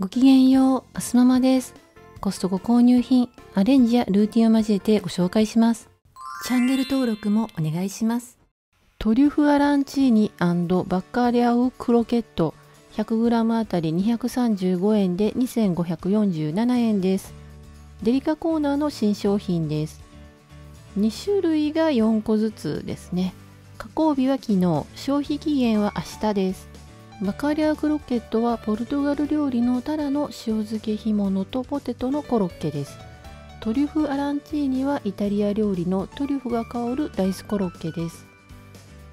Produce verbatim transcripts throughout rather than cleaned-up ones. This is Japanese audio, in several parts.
ごきげんよう、あすママです。コストコ購入品、アレンジやルーティンを交えてご紹介します。チャンネル登録もお願いします。トリュフアランチーニ&バッカリアウクロケット ひゃくグラム あたりにひゃくさんじゅうごえんでにせんごひゃくよんじゅうななえんです。デリカコーナーの新商品です。に種類がよんこずつですね。加工日は昨日、消費期限は明日です。バッカリアクロケットはポルトガル料理のタラの塩漬け干物とポテトのコロッケです。トリュフアランチーニはイタリア料理のトリュフが香るライスコロッケです。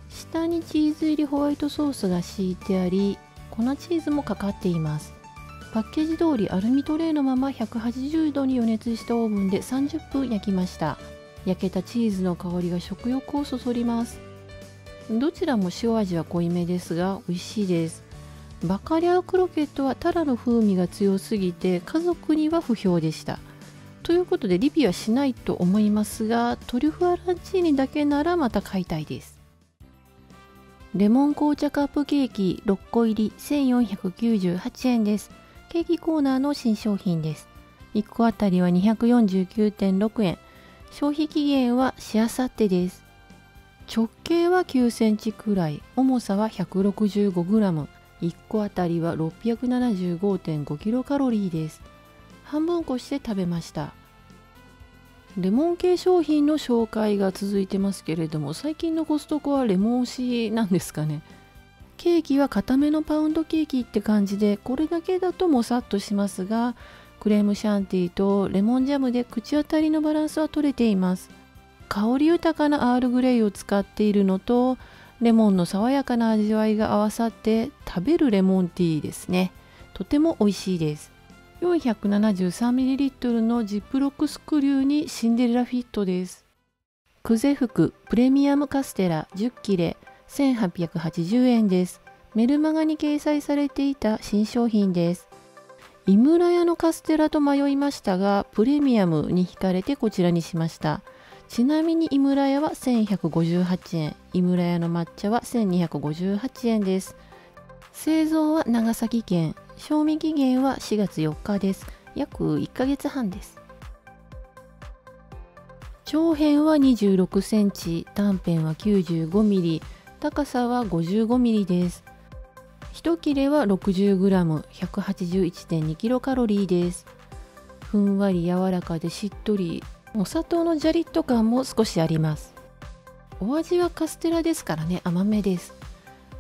下にチーズ入りホワイトソースが敷いてあり、粉チーズもかかっています。パッケージ通りアルミトレイのままひゃくはちじゅうどに予熱したオーブンでさんじゅっぷん焼きました。焼けたチーズの香りが食欲をそそります。どちらも塩味は濃いめですが美味しいです。バッカリアクロケットはタラの風味が強すぎて家族には不評でした。ということでリピはしないと思いますが、トリュフアランチーニだけならまた買いたいです。レモン紅茶カップケーキろっこ入りせんよんひゃくきゅうじゅうはちえんです。ケーキコーナーの新商品です。いっこあたりは にひゃくよんじゅうきゅうてんろくえん。消費期限はしあさってです。直径はきゅうセンチくらい、重さは ひゃくろくじゅうごグラム、いっこあたりは ろっぴゃくななじゅうごてんごキロカロリーです。半分こして食べました。レモン系商品の紹介が続いてますけれども、最近のコストコはレモン推しなんですかね。ケーキは固めのパウンドケーキって感じで、これだけだともさっとしますが、クレームシャンティーとレモンジャムで口当たりのバランスは取れています。香り豊かなアールグレイを使っているのとレモンの爽やかな味わいが合わさって食べるレモンティーですね。とても美味しいです。 よんひゃくななじゅうさんミリリットル のジップロックスクリューにシンデレラフィットです。クゼフクプレミアムカステラじゅっきれせんはっぴゃくはちじゅうえんです。メルマガに掲載されていた新商品です。井村屋のカステラと迷いましたが、プレミアムに惹かれてこちらにしました。ちなみに井村屋はせんひゃくごじゅうはちえん、井村屋の抹茶はせんにひゃくごじゅうはちえんです。製造は長崎県、賞味期限はしがつよっかです。約いっかげつはんです。長辺はにじゅうろくセンチ、短辺はきゅうじゅうごミリ、高さはごじゅうごミリです。一切れは ろくじゅうグラム、ひゃくはちじゅういちてんにキロカロリーです。ふんわり柔らかでしっとり。お砂糖のジャリッと感も少しあります。お味はカステラですからね、甘めです。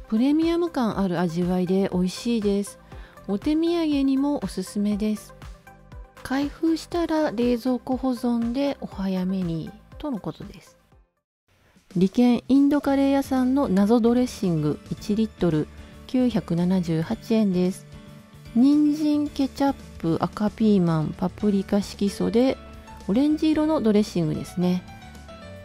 プレミアム感ある味わいで美味しいです。お手土産にもおすすめです。開封したら冷蔵庫保存でお早めにとのことです。利軒インドカレー屋さんの謎ドレッシングいちリットルきゅうひゃくななじゅうはちえんです。人参、ケチャップ、赤ピーマン、パプリカ色素でオレンジ色のドレッシングですね。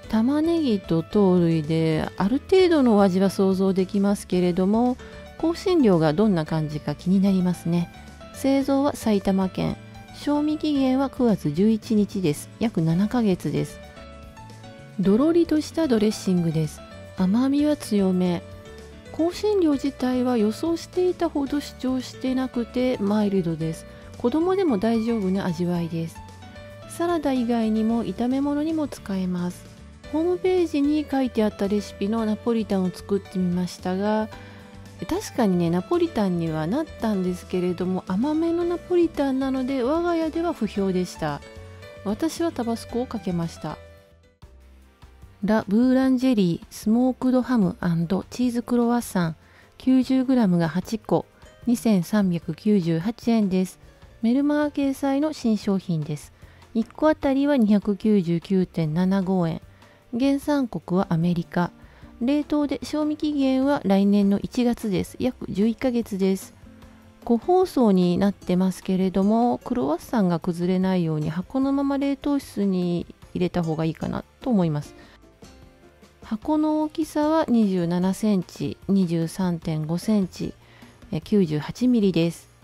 玉ねぎと糖類である程度のお味は想像できますけれども、香辛料がどんな感じか気になりますね。製造は埼玉県、賞味期限はくがつじゅういちにちです。約ななかげつです。どろりとしたドレッシングです。甘みは強め、香辛料自体は予想していたほど主張してなくてマイルドです。子供でも大丈夫な味わいです。サラダ以外にも炒め物にも使えます。ホームページに書いてあったレシピのナポリタンを作ってみましたが、確かにねナポリタンにはなったんですけれども、甘めのナポリタンなので我が家では不評でした。私はタバスコをかけました。ラ・ブーランジェリースモークドハム&チーズクロワッサン きゅうじゅうグラム がはっこにせんさんびゃくきゅうじゅうはちえんです。メルマガ掲載の新商品です。いっこあたりは にひゃくきゅうじゅうきゅうてんななごえん。原産国はアメリカ。冷凍で賞味期限は来年のいちがつです。約じゅういっかげつです。個包装になってますけれども、クロワッサンが崩れないように箱のまま冷凍室に入れた方がいいかなと思います。箱の大きさはにじゅうななセンチ、にじゅうさんてんごセンチ、きゅうじゅうはちミリです。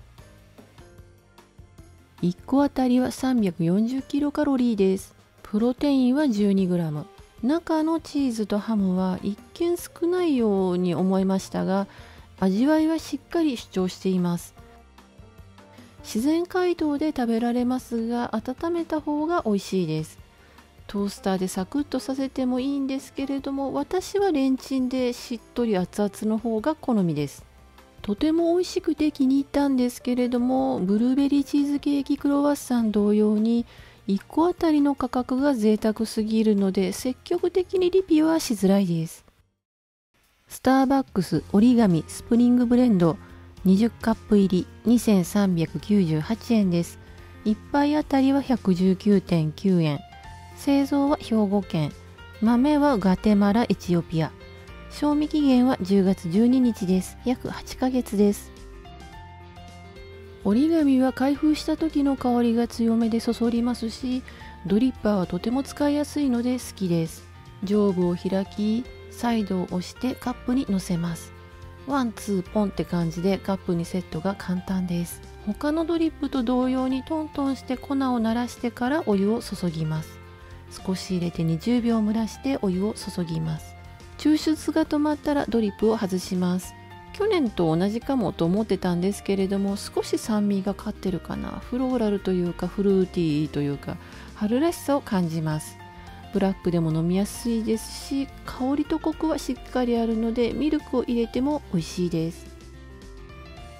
いっこあたりはさんびゃくよんじゅうキロカロリーです。プロテインは じゅうにグラム。中のチーズとハムは一見少ないように思いましたが、味わいはしっかり主張しています。自然解凍で食べられますが、温めた方が美味しいです。トースターでサクッとさせてもいいんですけれども、私はレンチンでしっとり熱々の方が好みです。とても美味しくて気に入ったんですけれども、ブルーベリーチーズケーキクロワッサン同様にいっこあたりの価格が贅沢すぎるので、積極的にリピはしづらいです。スターバックス折り紙スプリングブレンドにじゅっカップ入りにせんさんびゃくきゅうじゅうはちえんです。いっぱいあたりは ひゃくじゅうきゅうてんきゅうえん。製造は兵庫県、豆はガテマラ、エチオピア。賞味期限はじゅうがつじゅうににちです。約はちかげつです。折り紙は開封した時の香りが強めでそそりますし、ドリッパーはとても使いやすいので好きです。上部を開き、サイドを押してカップにのせます。ワンツーポンって感じでカップにセットが簡単です。他のドリップと同様にトントンして粉をならしてからお湯を注ぎます。少し入れてにじゅうびょう蒸らしてお湯を注ぎます。抽出が止まったらドリップを外します。去年と同じかもと思ってたんですけれども、少し酸味がかってるかな。フローラルというかフルーティーというか、春らしさを感じます。ブラックでも飲みやすいですし、香りとコクはしっかりあるのでミルクを入れても美味しいです。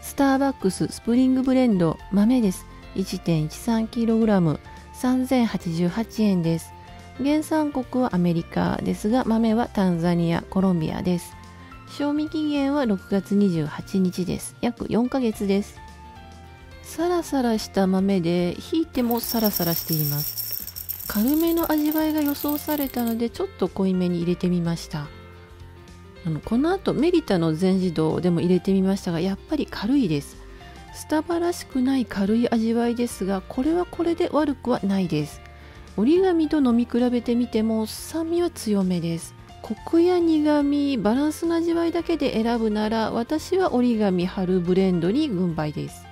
スターバックススプリングブレンド豆です。 いちてんいちさんキログラム さんぜんはちじゅうはちえんです。原産国はアメリカですが、豆はタンザニア、コロンビアです。賞味期限はろくがつにじゅうはちにちです。約よんかげつです。サラサラした豆で、ひいてもサラサラしています。軽めの味わいが予想されたので、ちょっと濃いめに入れてみました。あのこのあとメリタの全自動でも入れてみましたが、やっぱり軽いです。スタバらしくない軽い味わいですが、これはこれで悪くはないです。折り紙と飲み比べてみても酸味は強めです。コクや苦味、バランスの味わいだけで選ぶなら、私は折り紙春ブレンドに軍配です。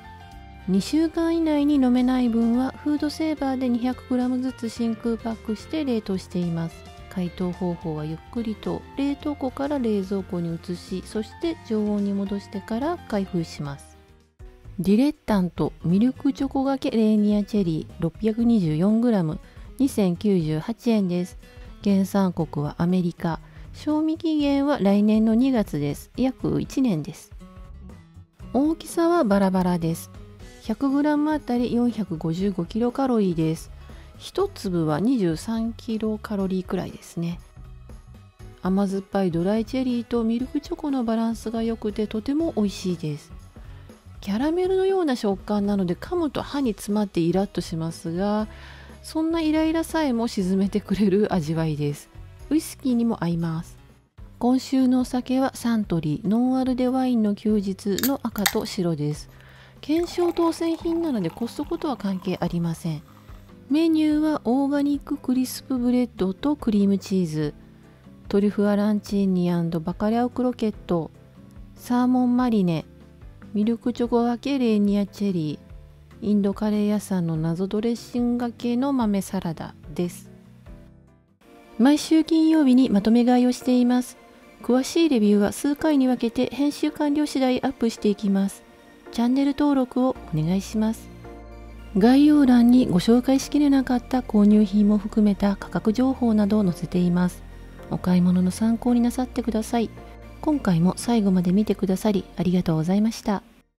にしゅうかん以内に飲めない分はフードセーバーで にひゃくグラム ずつ真空パックして冷凍しています。解凍方法はゆっくりと冷凍庫から冷蔵庫に移し、そして常温に戻してから開封します。ディレッタントミルクチョコがけレーニアチェリー ろっぴゃくにじゅうよんグラム にせんきゅうじゅうはちえんです。原産国はアメリカ、賞味期限は来年のにがつです。約いちねんです。大きさはバラバラです。ひゃくグラム あたり よんひゃくごじゅうごキロカロリーです。ひとつぶはにじゅうさんキロカロリーくらいですね。甘酸っぱいドライチェリーとミルクチョコのバランスが良くて、とても美味しいです。キャラメルのような食感なので、噛むと歯に詰まってイラッとしますが、そんなイライラさえも沈めてくれる味わいです。ウイスキーにも合います。今週のお酒はサントリーノンアルでワインの休日の赤と白です。検証当選品なのでコストコとは関係ありません。メニューはオーガニッククリスプブレッドとクリームチーズ、トリュフアランチーニ&バカリャオクロケット、サーモンマリネ、ミルクチョコがけレーニアチェリー、インドカレー屋さんの謎ドレッシングがけの豆サラダです。毎週金曜日にまとめ買いをしています。詳しいレビューは数回に分けて編集完了次第アップしていきます。チャンネル登録をお願いします。概要欄にご紹介しきれなかった購入品も含めた価格情報などを載せています。お買い物の参考になさってください。今回も最後まで見てくださりありがとうございました。